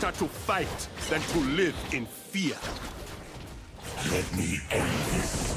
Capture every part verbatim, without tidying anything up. Better to fight than to live in fear. Let me end this.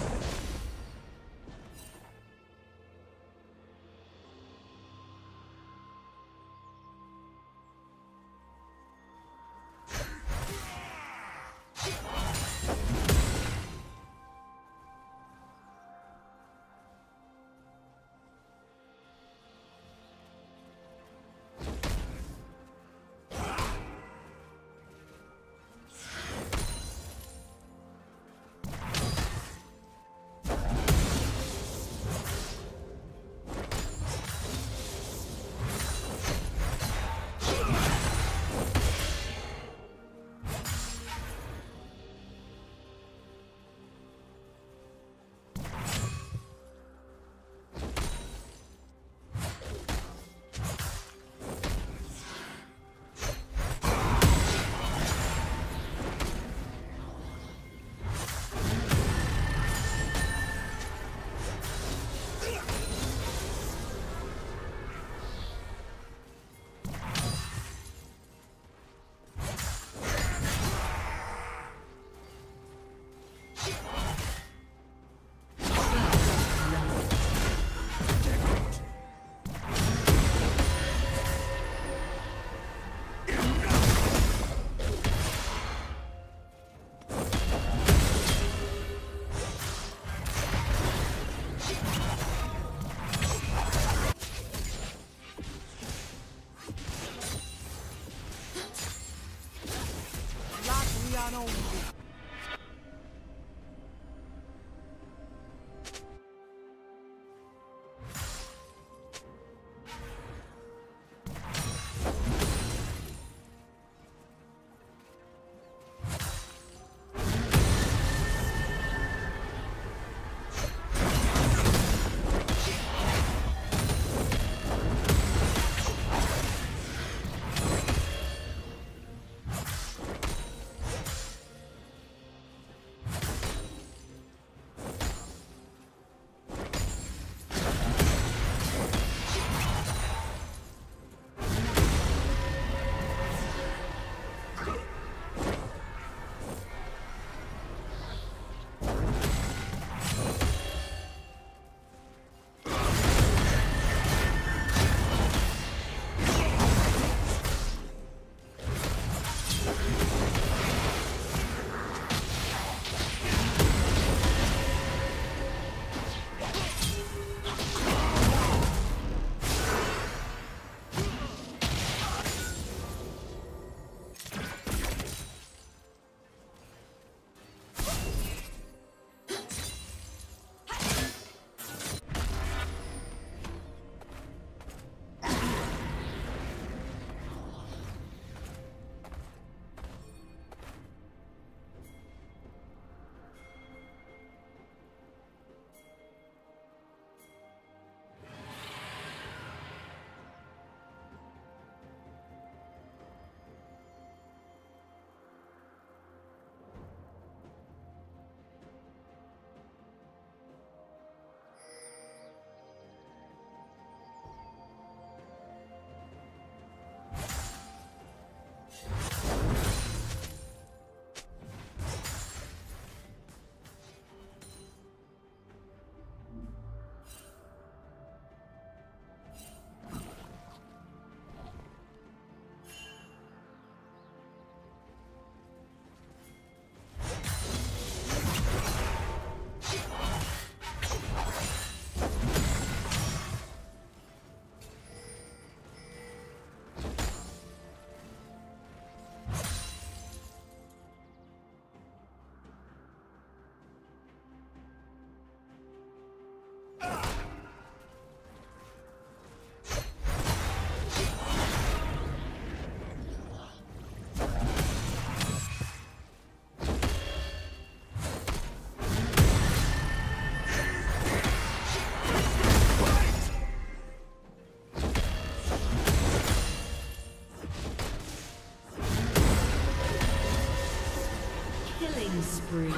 Spree.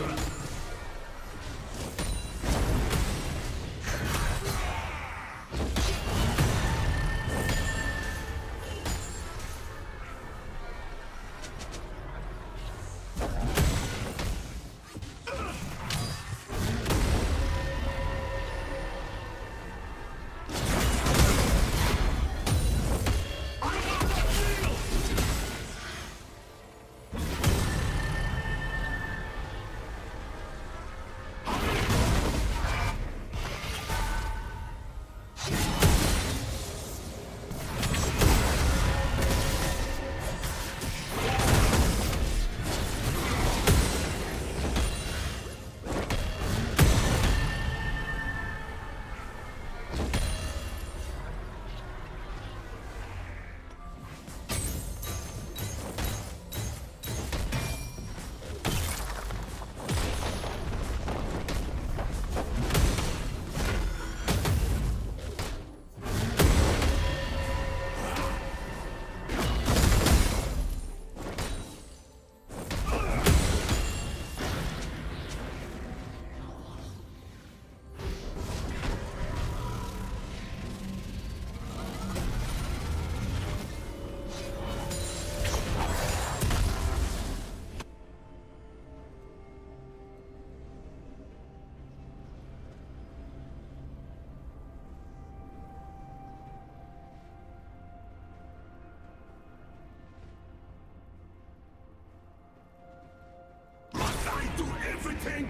everything!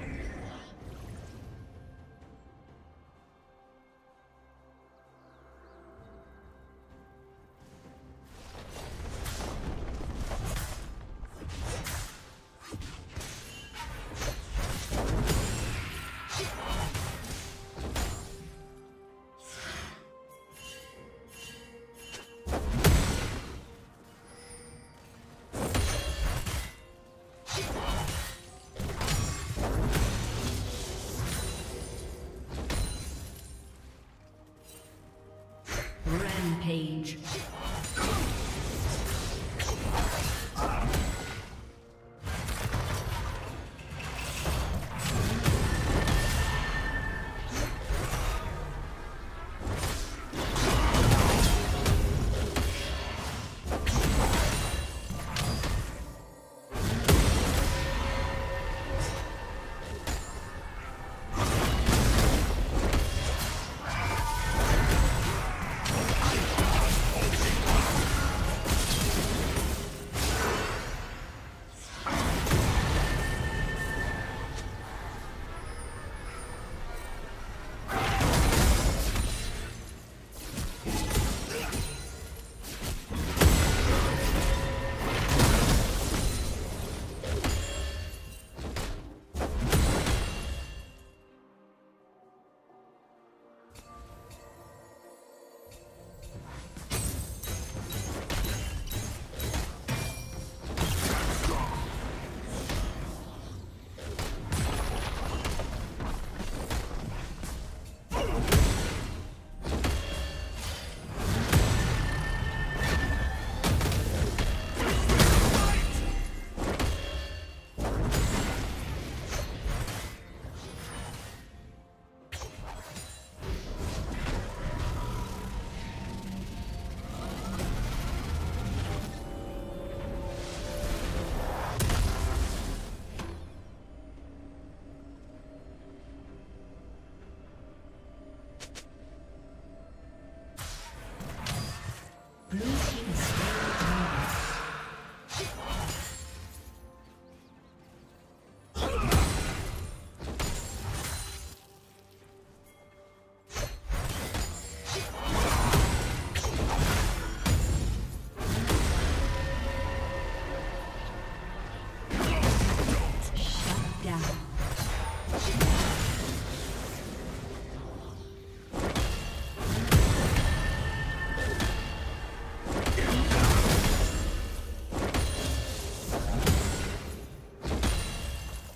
Page.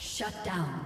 Shut down.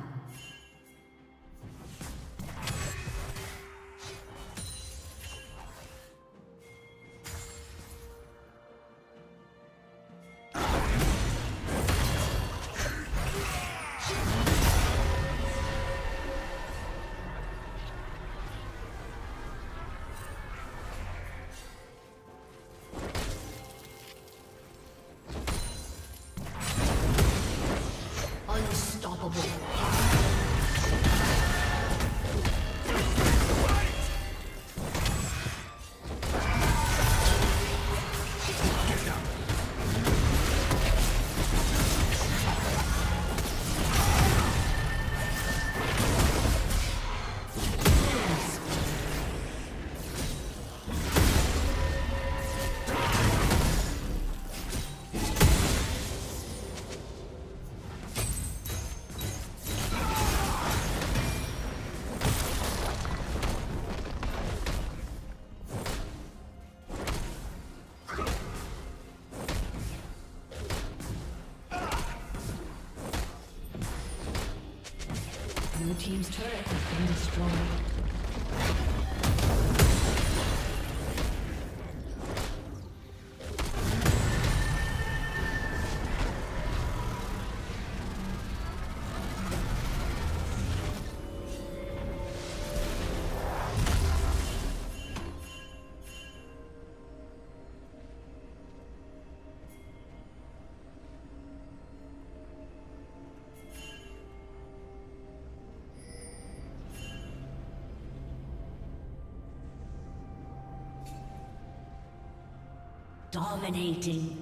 Blue team's turret has been destroyed. Dominating.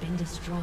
been destroyed.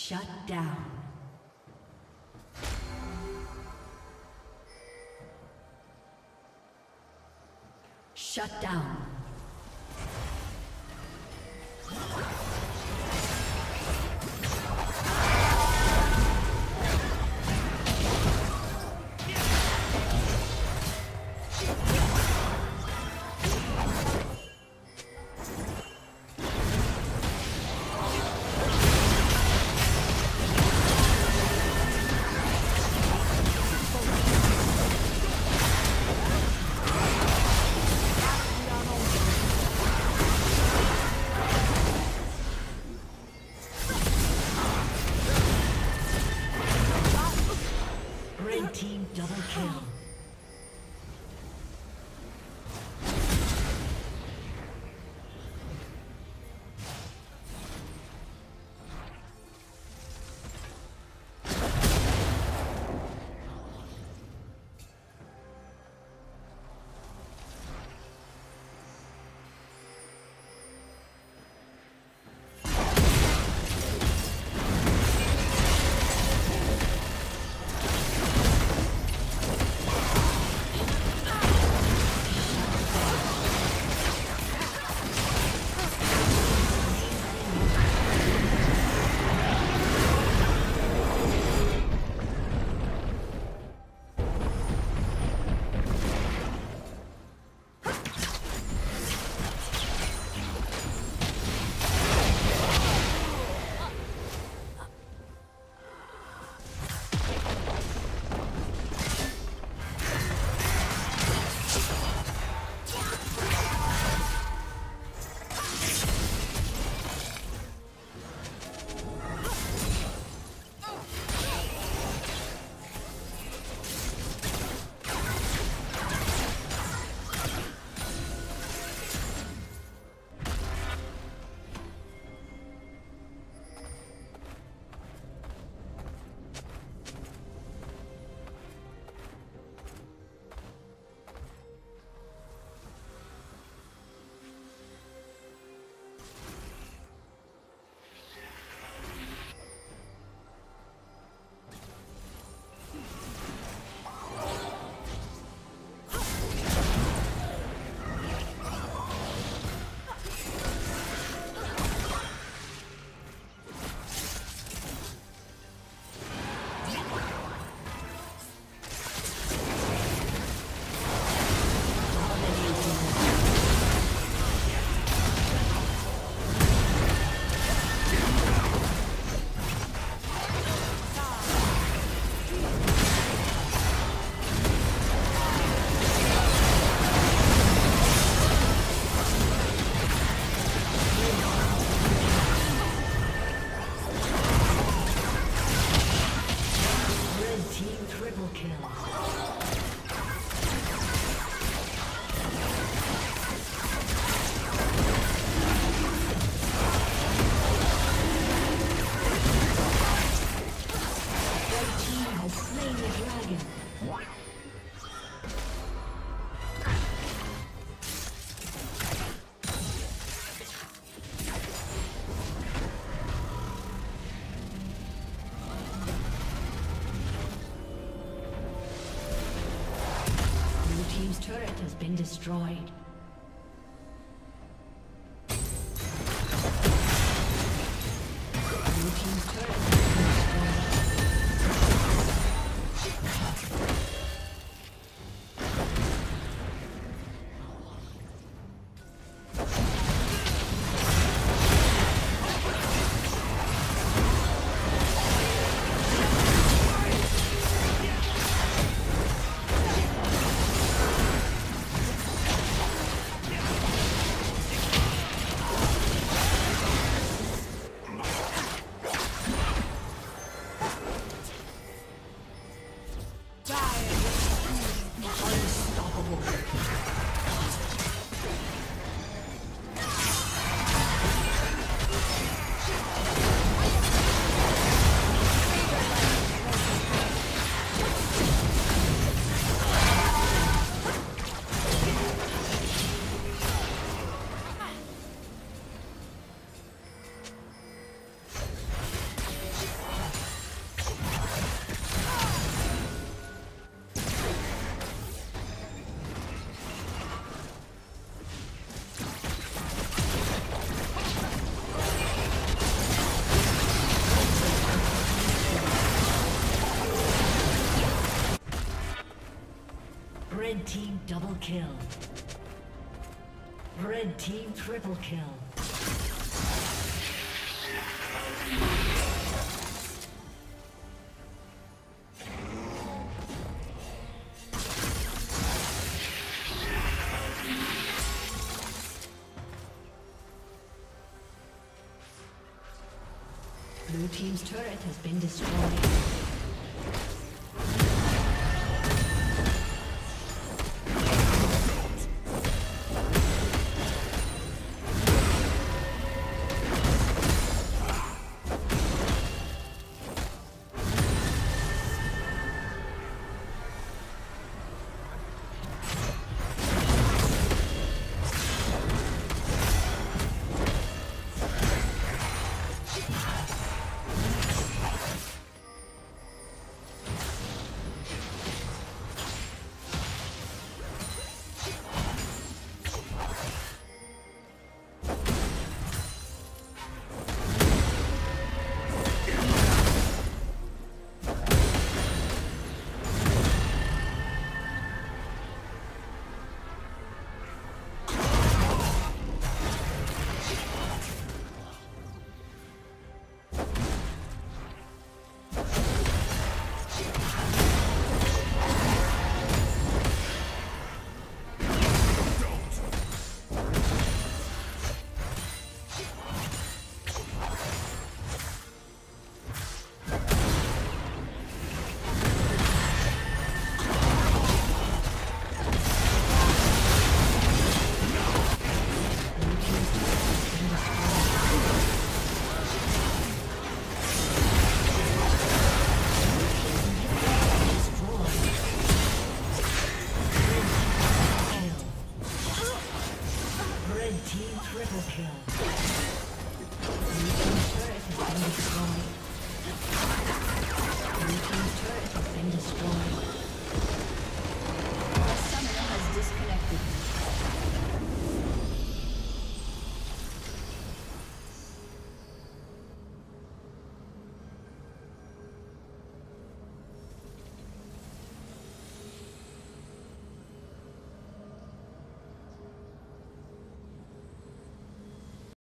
Shut down. Shut down. Team's turret has been destroyed. Red team double kill. Red team triple kill. Blue team's turret has been destroyed.